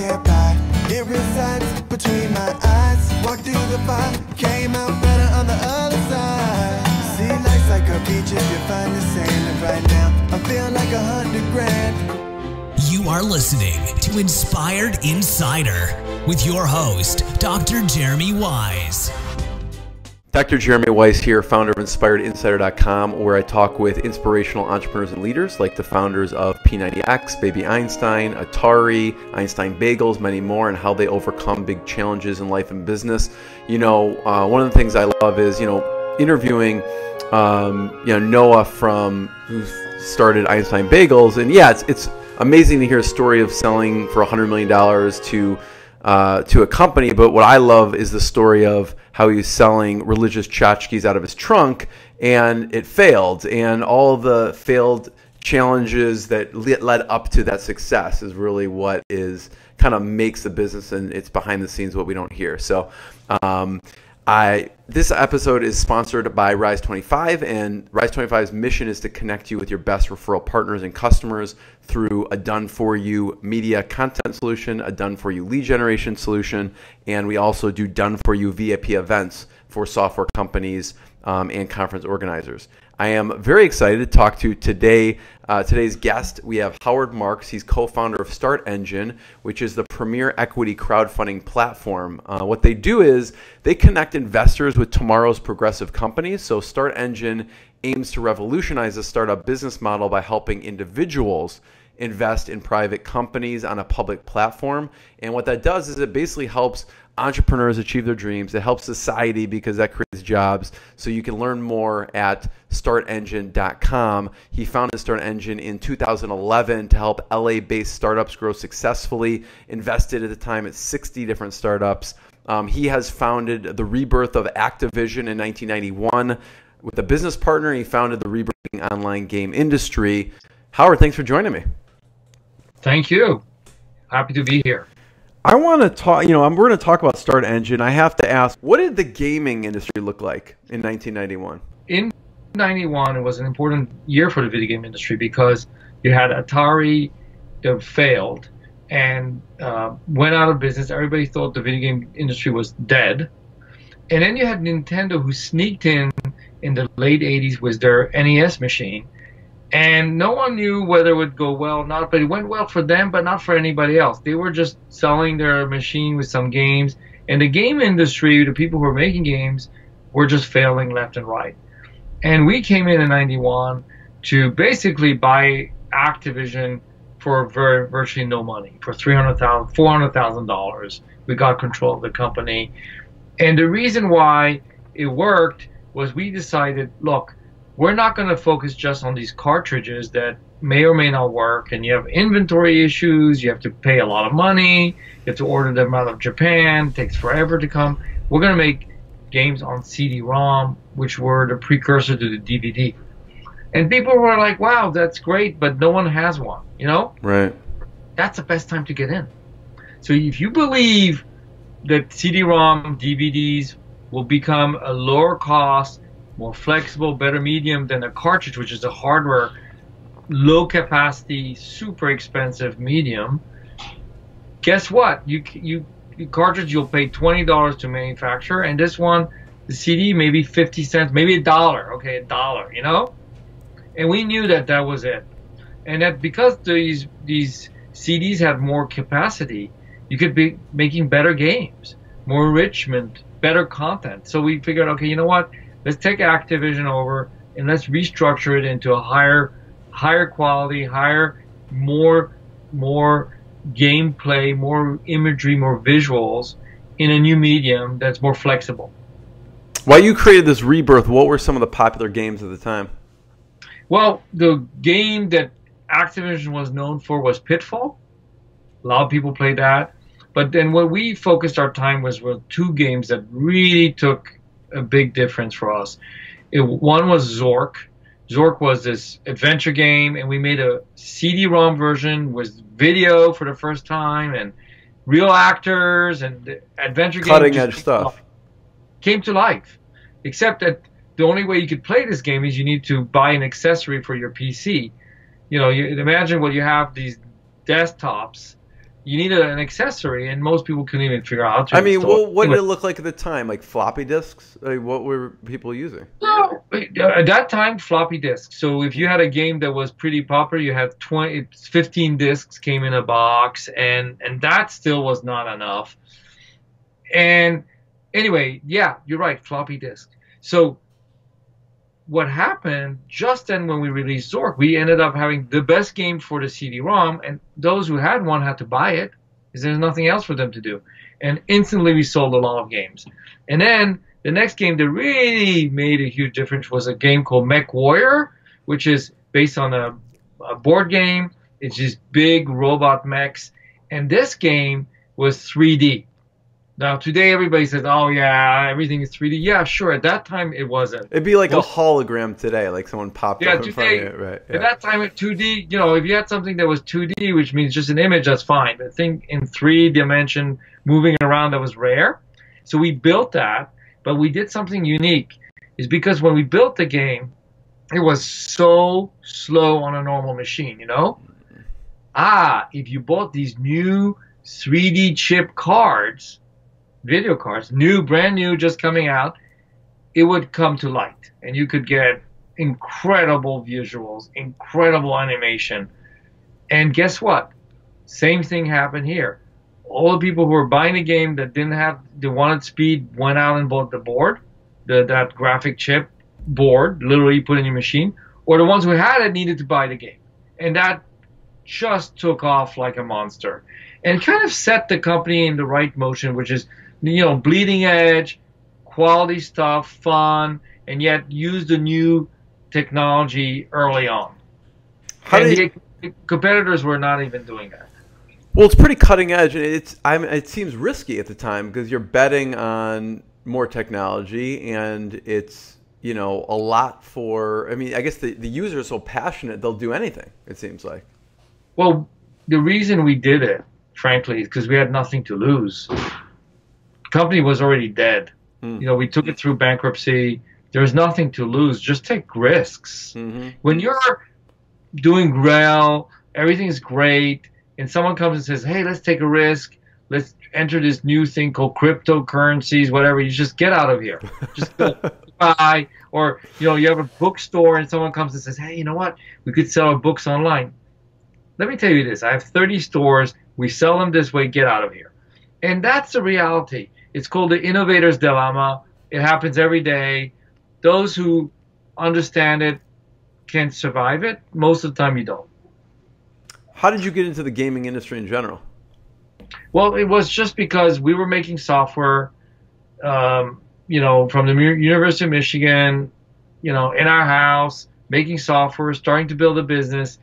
get by. It resides between my eyes. Walked through the fire, came out better on the other side. See, life's like a beach if you find the sand. Right now, I feel like $100 grand. You are listening to Inspired Insider with your host, Dr. Jeremy Weisz. Dr. Jeremy Weisz here, founder of InspiredInsider.com, where I talk with inspirational entrepreneurs and leaders like the founders of P90X, Baby Einstein, Atari, Einstein Bagels, many more, and how they overcome big challenges in life and business. You know, one of the things I love is, interviewing Noah who started Einstein Bagels, and yeah, it's amazing to hear a story of selling for $100 million to a company, but what I love is the story of how he was selling religious tchotchkes out of his trunk, and it failed, and all the failed challenges that led up to that success is really what is kind of makes the business, and it's behind the scenes what we don't hear. So this episode is sponsored by Rise25, and Rise25's mission is to connect you with your best referral partners and customers through a done-for-you media content solution, a done-for-you lead generation solution, and we also do done-for-you VIP events for software companies and conference organizers. I am very excited to talk to today's guest. We have Howard Marks. He's co-founder of StartEngine, which is the premier equity crowdfunding platform. What they do is they connect investors with tomorrow's progressive companies. So StartEngine aims to revolutionize the startup business model by helping individuals invest in private companies on a public platform. And what that does is it basically helps entrepreneurs achieve their dreams. It helps society because that creates jobs. So you can learn more at StartEngine.com. He founded StartEngine in 2011 to help LA-based startups grow successfully, invested at the time at 60 different startups. He has founded the rebirth of Activision in 1991. With a business partner, he founded the rebirthing online game industry. Howard, thanks for joining me. Thank you. Happy to be here. I want to talk, we're going to talk about StartEngine. I have to ask, what did the gaming industry look like in 1991? In 1991, it was an important year for the video game industry because you had Atari that failed and went out of business. Everybody thought the video game industry was dead. And then you had Nintendo, who sneaked in the late 80s with their NES machine. And no one knew whether it would go well or not, but it went well for them, but not for anybody else. They were just selling their machine with some games. And the game industry, the people who were making games, were just failing left and right. And we came in 91 to basically buy Activision for virtually no money, for $300,000, $400,000. We got control of the company. And the reason why it worked was we decided, look, we're not going to focus just on these cartridges that may or may not work, and you have inventory issues, you have to pay a lot of money, you have to order them out of Japan, it takes forever to come. We're going to make games on CD-ROM, which were the precursor to the DVD. And people were like, wow, that's great, but no one has one, Right. That's the best time to get in. So if you believe that CD-ROM DVDs will become a lower cost, more flexible, better medium than a cartridge, which is a hardware, low capacity, super expensive medium. Guess what? The cartridge you'll pay $20 to manufacture, and this one, the CD, maybe 50 cents, maybe $1. Okay, $1. And we knew that that was it, and that because these CDs had more capacity, you could be making better games, more enrichment, better content. So we figured, okay, you know what? Let's take Activision over and let's restructure it into a higher quality, more gameplay, more imagery, more visuals in a new medium that's more flexible. While you created this rebirth, what were some of the popular games at the time? Well, the game that Activision was known for was Pitfall. A lot of people played that. But then what we focused our time were two games that really took a big difference for us. One was Zork. Zork was this adventure game, and we made a CD-ROM version with video for the first time and real actors and the adventure game. Cutting edge stuff. Came to life. Except that the only way you could play this game is you need to buy an accessory for your PC. You imagine you have these desktops you need an accessory, and most people couldn't even figure out how to. I mean, what did it look like at the time? Like floppy disks? Like, what were people using? No, at that time, floppy disks. So if you had a game that was pretty popular, you had 15 disks came in a box, and that still was not enough. And anyway, yeah, you're right, floppy disk. So what happened just then when we released Zork, we ended up having the best game for the CD-ROM, and those who had one had to buy it because there's nothing else for them to do. And instantly we sold a lot of games. And then the next game that really made a huge difference was a game called MechWarrior, which is based on a board game. It's just big robot mechs. And this game was 3D. Now, today, everybody says, oh, yeah, everything is 3D. Yeah, sure. At that time, it wasn't. It'd be like a hologram today, like someone popped up in front of you. Right, yeah. At that time, at 2D, you know, if you had something that was 2D, which means just an image, that's fine. But think in three-dimension moving around, that was rare. So we built that, but we did something unique. It's because when we built the game, it was so slow on a normal machine, you know? If you bought these new 3D chip cards, video cards, brand new, just coming out, it would come to light, and you could get incredible visuals, incredible animation. And guess what? Same thing happened here. All the people who were buying a game that didn't have the wanted speed went out and bought the board, that graphic chip board, literally put in your machine, or the ones who had it needed to buy the game. And that just took off like a monster and kind of set the company in the right motion, which is, you know, bleeding edge, quality stuff, fun, and yet use the new technology early on. The competitors were not even doing that. Well, it's pretty cutting edge, and it seems risky at the time because you're betting on more technology, and it's, you know, a lot for, I mean, I guess the user is so passionate they'll do anything, it seems like. Well, the reason we did it, frankly, is because we had nothing to lose. The company was already dead. You know, we took it through bankruptcy. There's nothing to lose. Just take risks. When you're doing well, everything's great, and someone comes and says, hey, let's take a risk. Let's enter this new thing called cryptocurrencies, whatever. You just get out of here. Just go. Bye. Or, you know, you have a bookstore, and someone comes and says, hey, you know what? We could sell our books online. Let me tell you this. I have 30 stores. We sell them this way. Get out of here. And that's the reality. It's called the innovator's dilemma. It happens every day. Those who understand it can survive it. Most of the time, you don't. How did you get into the gaming industry in general? Well, it was just because we were making software, you know, from the University of Michigan, you know, in our house, making software, starting to build a business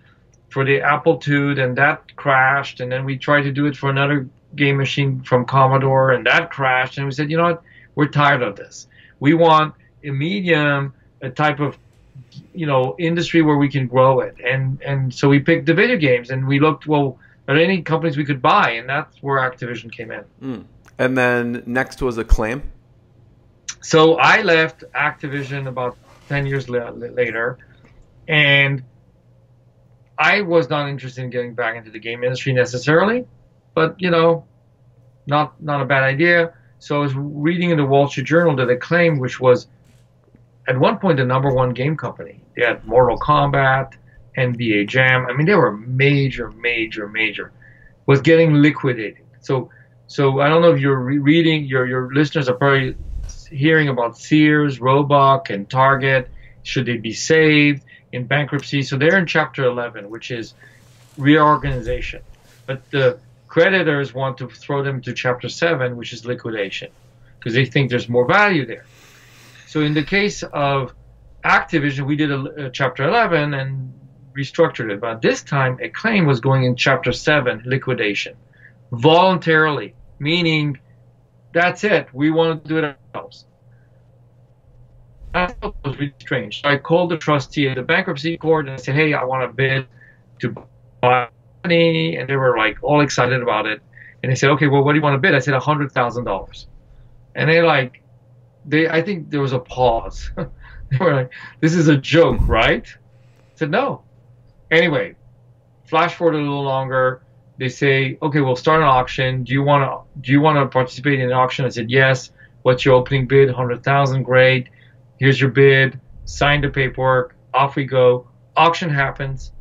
for the Apple II, and that crashed, and then we tried to do it for another game machine from Commodore, and that crashed, and we said, you know what, we're tired of this. We want a medium, a type of, you know, industry where we can grow it, and so we picked the video games, and we looked, well, are there any companies we could buy? And that's where Activision came in. And then next was Acclaim? So I left Activision about 10 years later, and I was not interested in getting back into the game industry necessarily, but, you know, not a bad idea. So I was reading in the Wall Street Journal that Acclaim, which was at one point the #1 game company. They had Mortal Kombat, NBA Jam. I mean, they were major, was getting liquidated. So I don't know if you're reading, your listeners are probably hearing about Sears, Roebuck, and Target. Should they be saved? In bankruptcy, so they're in Chapter 11, which is reorganization. But the creditors want to throw them to Chapter 7, which is liquidation, because they think there's more value there. So in the case of Activision, we did a Chapter 11 and restructured it. But this time, Acclaim was going in Chapter 7, liquidation, voluntarily, meaning that's it. We want to do it ourselves. I thought it was really strange. So I called the trustee at the bankruptcy court and I said, hey, I want a bid to buy money. And they were like all excited about it. And they said, okay, well, what do you want to bid? I said, $100,000. And I think there was a pause. They were like, this is a joke, right? I said, no. Anyway, flash forward a little longer. They say, okay, we'll start an auction. Do you want to participate in an auction? I said, yes. What's your opening bid? 100,000. Great. Here's your bid. Sign the paperwork. Off we go. Auction happens.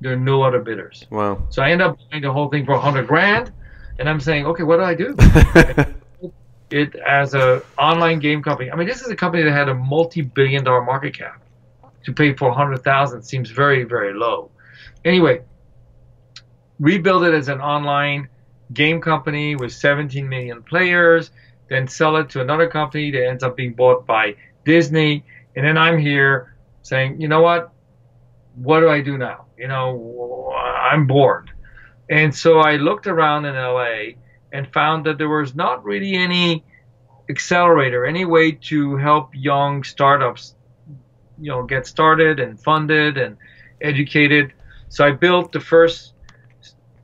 There are no other bidders. Wow. So I end up doing the whole thing for 100 grand, and I'm saying, okay, what do I do? It as an online game company. I mean, this is a company that had a multi-billion-dollar market cap. To pay for 100,000 seems very, very low. Anyway, rebuild it as an online game company with 17 million players, then sell it to another company that ends up being bought by Disney, and then I'm here saying, you know what do I do now? You know, I'm bored. And so I looked around in LA and found that there was not really any accelerator, any way to help young startups, you know, get started and funded and educated. So I built the first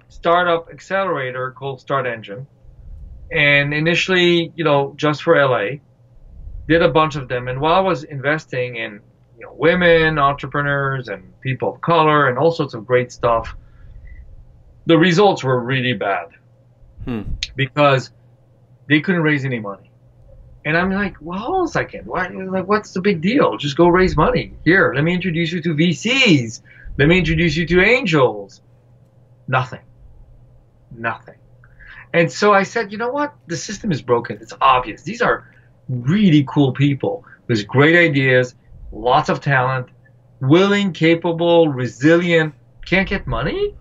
startup accelerator called StartEngine, and initially, you know, just for LA, did a bunch of them. And while I was investing in, you know, women entrepreneurs and people of color and all sorts of great stuff, the results were really bad. Because they couldn't raise any money. And I'm like, well, hold on a second. What's the big deal? Just go raise money. Here, let me introduce you to VCs. Let me introduce you to angels. Nothing. And so I said, you know what? The system is broken. It's obvious. These are really cool people with great ideas, lots of talent, willing, capable, resilient, can't get money?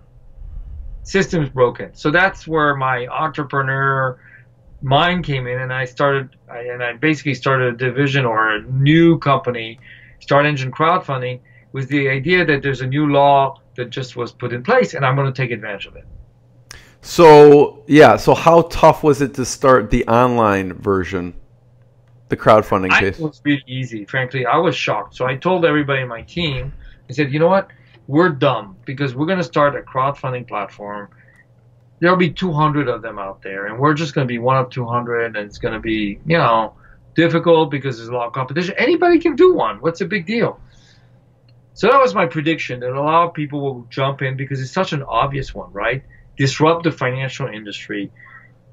System's broken. So that's where my entrepreneur mind came in, and I basically started a division or a new company, StartEngine Crowdfunding, with the idea that there's a new law that just was put in place, and I'm going to take advantage of it. So, yeah, so how tough was it to start the online version, the crowdfunding case? It was really easy, frankly. I was shocked. So I told everybody in my team, I said, you know what? We're dumb because we're going to start a crowdfunding platform. There'll be 200 of them out there, and we're just going to be one of 200, and it's going to be, you know, difficult because there's a lot of competition. Anybody can do one. What's the big deal? So that was my prediction, that a lot of people will jump in because it's such an obvious one, right? Disrupt the financial industry,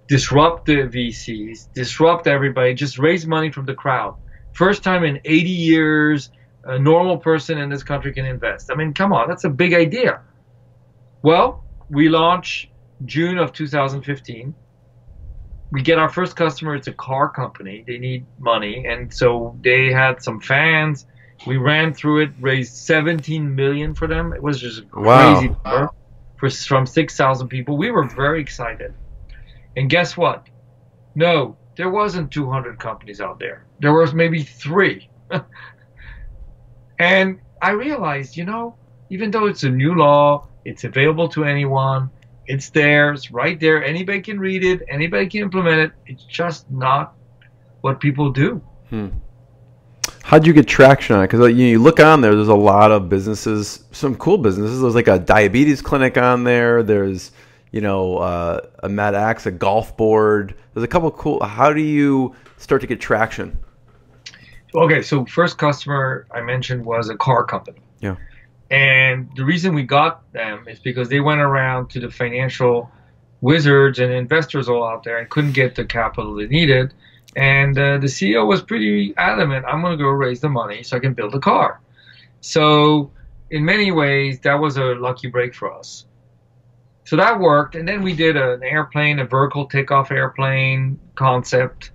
disrupt the VCs, disrupt everybody, just raise money from the crowd. First time in 80 years, a normal person in this country can invest. I mean, come on, that's a big idea. Well, we launch June of 2015. We get our first customer. It's a car company. They need money. And so they had some fans. We ran through it, raised $17 million for them. It was just crazy. Wow. From 6,000 people. We were very excited. And guess what? No, there wasn't 200 companies out there. There was maybe 3. And I realized, you know, even though it's a new law, it's available to anyone, it's there, it's right there, anybody can read it, anybody can implement it, it's just not what people do. How'd you get traction on it? Because, like, you look on there, there's a lot of businesses, some cool businesses. There's like a diabetes clinic on there. There's, you know, a MedX, a golf board. There's a couple of cool. How do you start to get traction? Okay, so first customer I mentioned was a car company. Yeah. And the reason we got them is because they went around to the financial wizards and investors all out there and couldn't get the capital they needed. And the CEO was pretty adamant, I'm going to go raise the money so I can build a car. So in many ways, that was a lucky break for us. So that worked. And then we did an airplane, a vertical takeoff airplane concept.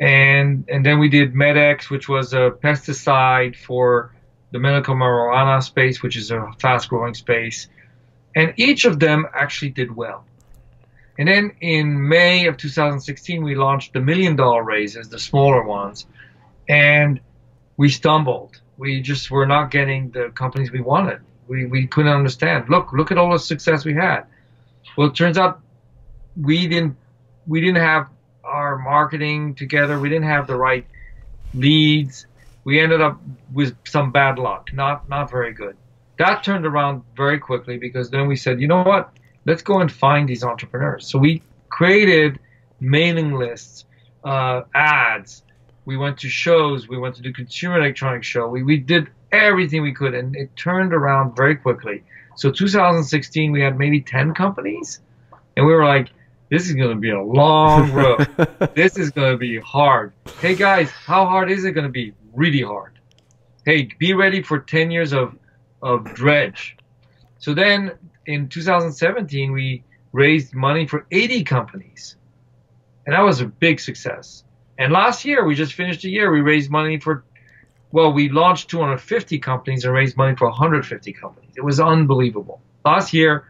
And then we did MedX, which was a pesticide for the medical marijuana space, which is a fast-growing space. And each of them actually did well. And then in May of 2016, we launched the $1 million raises, the smaller ones, and we stumbled. We just were not getting the companies we wanted. We couldn't understand. Look at all the success we had. Well, it turns out we didn't have our marketing together. We didn't have the right leads. We ended up with some bad luck, not very good. That turned around very quickly because then we said, you know what, let's go and find these entrepreneurs. So we created mailing lists, ads. We went to shows. We went to the Consumer Electronics Show. We did everything we could, and it turned around very quickly. So 2016, we had maybe 10 companies. And we were like, this is going to be a long road. This is going to be hard. Hey, guys, how hard is it going to be? Really hard. Hey, be ready for 10 years of dredge. So then in 2017, we raised money for 80 companies. And that was a big success. And last year, we just finished the year, we raised money for, well, we launched 250 companies and raised money for 150 companies. It was unbelievable. Last year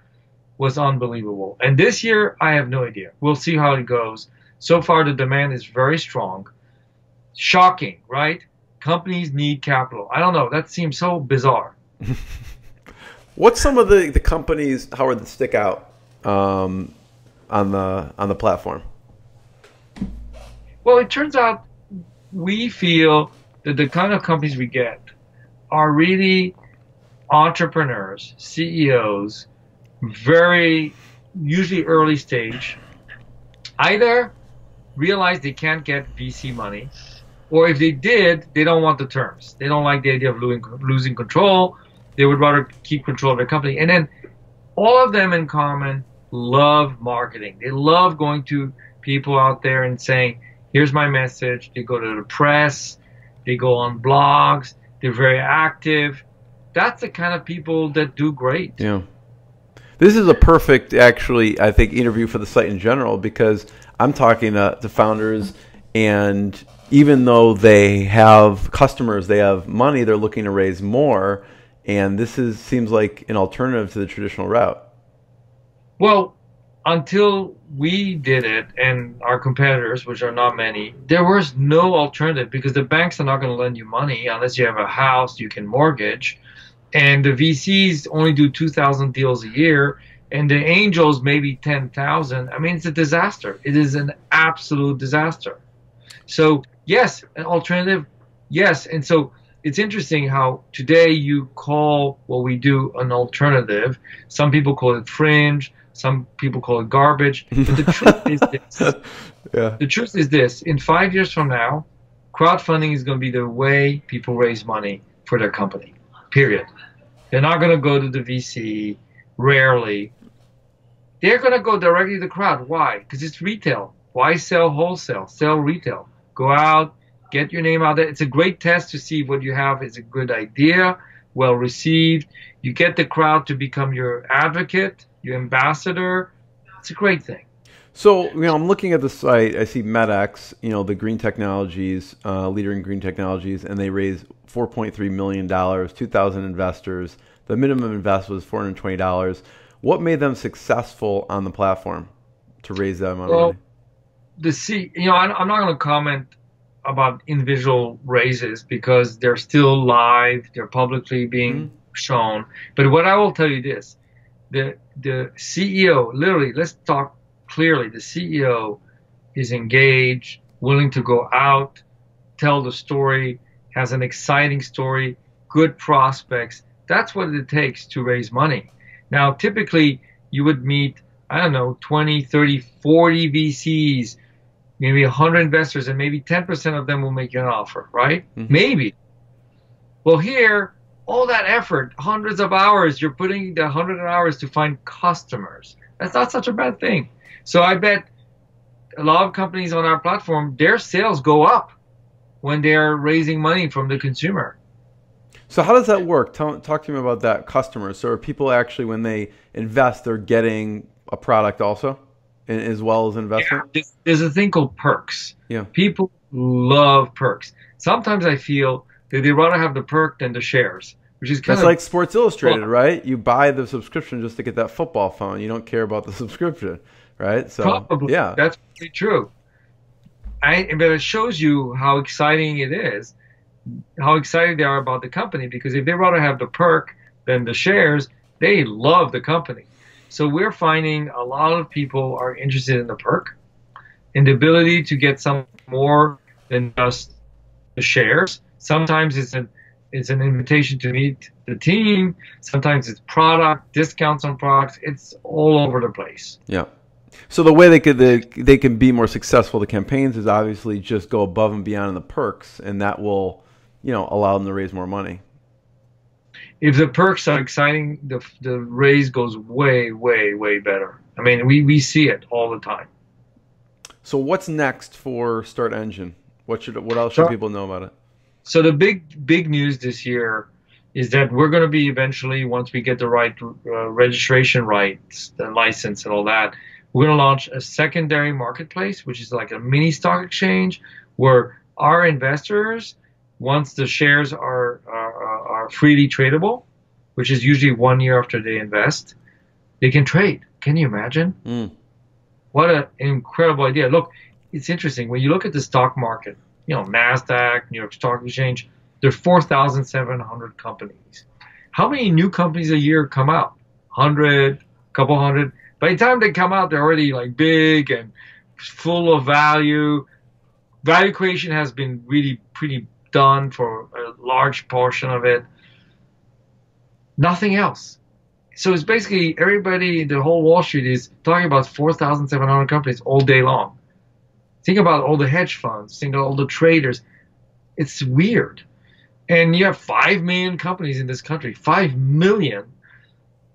was unbelievable. And this year, I have no idea. We'll see how it goes. So far, the demand is very strong. Shocking, right? Companies need capital. I don't know. That seems so bizarre. What's some of the companies, Howard, that stick out on the platform? Well, it turns out we feel that the kind of companies we get are really entrepreneurs, CEOs, very usually early stage, either realize they can't get VC money, or if they did, they don't want the terms. They don't like the idea of losing control. They would rather keep control of their company. And then all of them in common love marketing. They love going to people out there and saying, here's my message. They go to the press. They go on blogs. They're very active. That's the kind of people that do great. Yeah. This is a perfect, actually, I think, interview for the site in general, because I'm talking to founders, and even though they have customers, they have money, they're looking to raise more. And this seems like an alternative to the traditional route. Well, until we did it and our competitors, which are not many, there was no alternative, because the banks are not going to lend you money unless you have a house you can mortgage. And the VCs only do 2,000 deals a year, and the angels maybe 10,000. I mean, it's a disaster. It is an absolute disaster. So, yes, an alternative, yes. And so it's interesting how today you call what we do an alternative. Some people call it fringe. Some people call it garbage. But the truth is this. Yeah. The truth is this. In 5 years from now, crowdfunding is going to be the way people raise money for their company, period. They're not going to go to the VC, rarely. They're going to go directly to the crowd. Why? Because it's retail. Why sell wholesale? Sell retail. Go out, get your name out there. It's a great test to see what you have is a good idea, well received. You get the crowd to become your advocate, your ambassador. It's a great thing. So, you know, I'm looking at the site. I see MedX, you know, the green technologies, leader in green technologies, and they raised $4.3 million, 2,000 investors. The minimum invest was $420. What made them successful on the platform to raise that amount of money? You know, I'm not going to comment about individual raises because they're still live. They're publicly being shown. But what I will tell you this, the CEO, literally, let's talk clearly, the CEO is engaged, willing to go out, tell the story, has an exciting story, good prospects. That's what it takes to raise money. Now, typically, you would meet, I don't know, 20, 30, 40 VCs, maybe 100 investors, and maybe 10% of them will make you an offer, right? Maybe. Well, here, all that effort, hundreds of hours, you're putting the 100 hours to find customers. That's not such a bad thing. So I bet a lot of companies on our platform, their sales go up when they're raising money from the consumer. So how does that work? Talk to me about that, customers. So are people actually, when they invest, they're getting a product also? As well as investment? Yeah, there's a thing called perks. Yeah. People love perks. Sometimes I feel that they rather have the perk than the shares, which is kind of like Sports Illustrated, right? You buy the subscription just to get that football phone. You don't care about the subscription, right? So, probably. Yeah. That's really true. But it shows you how exciting it is, how excited they are about the company, because if they rather have the perk than the shares, they love the company. So we're finding a lot of people are interested in the perk and the ability to get some more than just the shares. Sometimes it's an invitation to meet the team. Sometimes it's product, discounts on products. It's all over the place. Yeah. So the way they can be more successful, the campaigns, is obviously just go above and beyond in the perks, and that will, you know, allow them to raise more money. If the perks are exciting, the raise goes way, way, way better. I mean, we see it all the time. So what's next for StartEngine? What else should people know about it? So the big news this year is that we're going to be eventually, once we get the right registration rights, the license and all that, we're going to launch a secondary marketplace, which is like a mini stock exchange, where our investors, once the shares are freely tradable, which is usually 1 year after they invest, they can trade. Can you imagine? Mm. What an incredible idea. Look, it's interesting. When you look at the stock market, you know, NASDAQ, New York Stock Exchange, there are 4,700 companies. How many new companies a year come out? 100, couple hundred. By the time they come out, they're already like big and full of value. Value creation has been really pretty done for a large portion of it. Nothing else. So it's basically everybody, the whole Wall Street is talking about 4,700 companies all day long. Think about all the hedge funds. Think about all the traders. It's weird. And you have 5 million companies in this country. 5 million.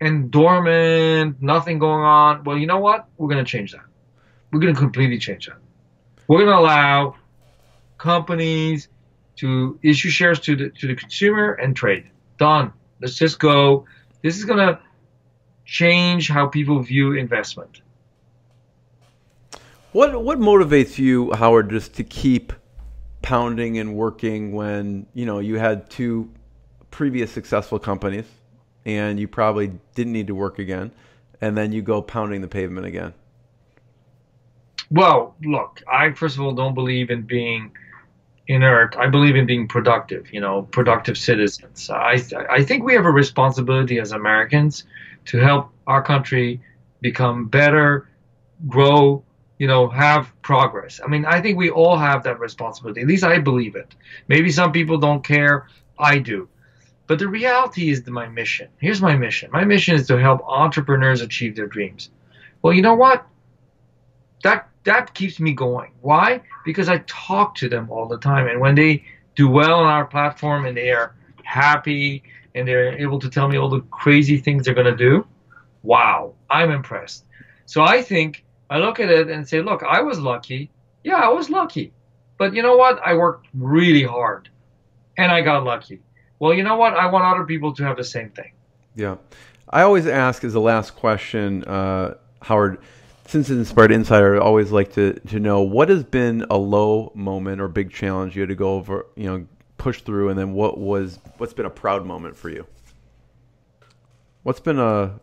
And dormant, nothing going on. Well, you know what? We're going to change that. We're going to completely change that. We're going to allow companies to issue shares to the consumer and trade. Done. Let's just go. This is going to change how people view investment. What motivates you, Howard, just to keep pounding and working when, you know, you had 2 previous successful companies and you probably didn't need to work again, and then you go pounding the pavement again? Well, look, I first of all don't believe in being inert. I believe in being productive, you know, productive citizens. I think we have a responsibility as Americans to help our country become better, grow, you know, have progress. I mean, I think we all have that responsibility. At least I believe it. Maybe some people don't care. I do. But the reality is my mission. Here's my mission. My mission is to help entrepreneurs achieve their dreams. Well, you know what? That keeps me going. Why? Because I talk to them all the time. And when they do well on our platform and they are happy and they're able to tell me all the crazy things they're going to do, wow, I'm impressed. So I think I look at it and say, look, I was lucky. Yeah, I was lucky. But you know what? I worked really hard and I got lucky. Well, you know what? I want other people to have the same thing. Yeah. I always ask as the last question, Howard, since it's Inspired Insider, I always like to know what has been a low moment or big challenge you had to go over, you know, push through, and then what's been a proud moment for you? What's been a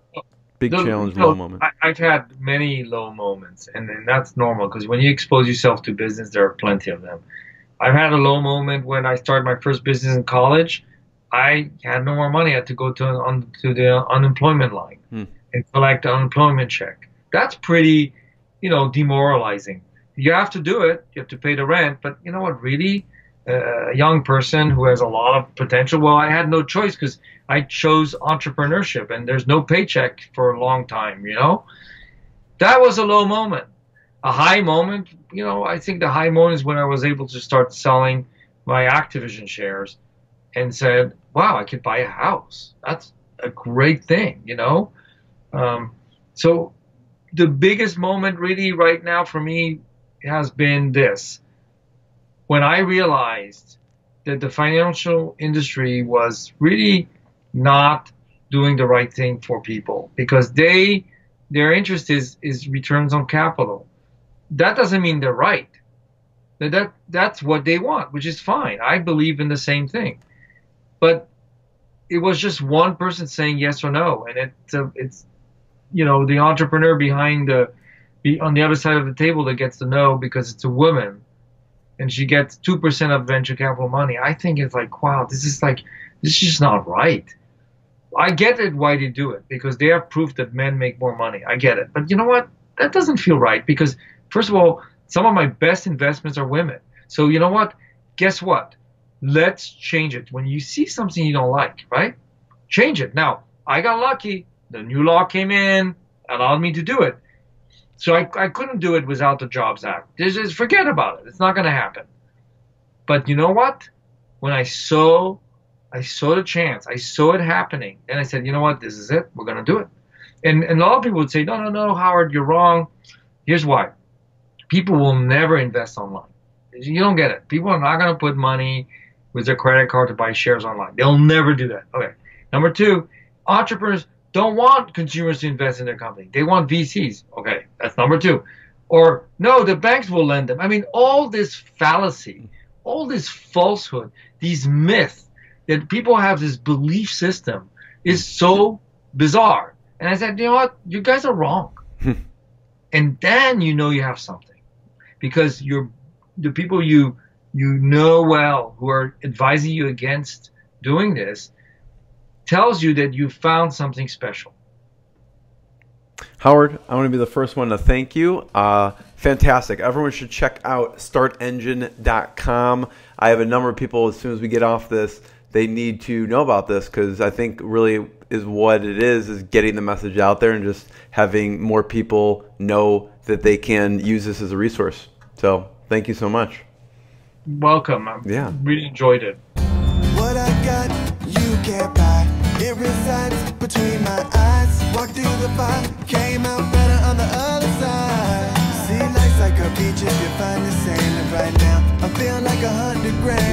big challenge, low moment? I've had many low moments, and that's normal because when you expose yourself to business, there are plenty of them. I've had a low moment when I started my first business in college. I had no more money. I had to go to the unemployment line and collect an unemployment check. That's pretty, you know, demoralizing. You have to do it. You have to pay the rent. But you know what, really? A young person who has a lot of potential, well, I had no choice because I chose entrepreneurship and there's no paycheck for a long time, you know? That was a low moment. A high moment, you know, I think the high moment is when I was able to start selling my Activision shares and said, wow, I could buy a house. That's a great thing, you know? So the biggest moment really right now for me has been this. When I realized that the financial industry was really not doing the right thing for people because their interest is returns on capital. That doesn't mean they're right. That's what they want, which is fine. I believe in the same thing. But it was just one person saying yes or no. And it's you know, the entrepreneur on the other side of the table that gets the no because it's a woman and she gets 2% of venture capital money. I think it's like, wow, this is just not right. I get it why they do it because they have proof that men make more money. I get it. But you know what? That doesn't feel right because, first of all, some of my best investments are women. So you know what? Guess what? Let's change it. When you see something you don't like, right? Change it. Now, I got lucky. The new law came in, allowed me to do it. So I couldn't do it without the Jobs Act. Just forget about it. It's not going to happen. But you know what? When I saw the chance. I saw it happening. And I said, you know what? This is it. We're going to do it. And a lot of people would say, no, Howard, you're wrong. Here's why. People will never invest online. You don't get it. People are not going to put money with their credit card to buy shares online. They'll never do that. Okay. Number two, entrepreneurs don't want consumers to invest in their company. They want VCs. Okay. That's number two. Or, no, the banks will lend them. I mean, all this fallacy, all this falsehood, these myths that people have, this belief system is so bizarre. And I said, you know what? You guys are wrong. And then you know you have something, because you're the people you know well who are advising you against doing this tells you that you found something special. Howard, I want to be the first one to thank you. Fantastic. Everyone should check out StartEngine.com. I have a number of people, as soon as we get off this, they need to know about this, because I think really is what it is getting the message out there and just having more people know that they can use this as a resource. So thank you so much. Welcome. I really enjoyed it. What I got, you can't buy. It resides between my eyes. Walked through the fire, came out better on the other side. See, life's like a beach if you find the sailing right now. I feel like 100 grand.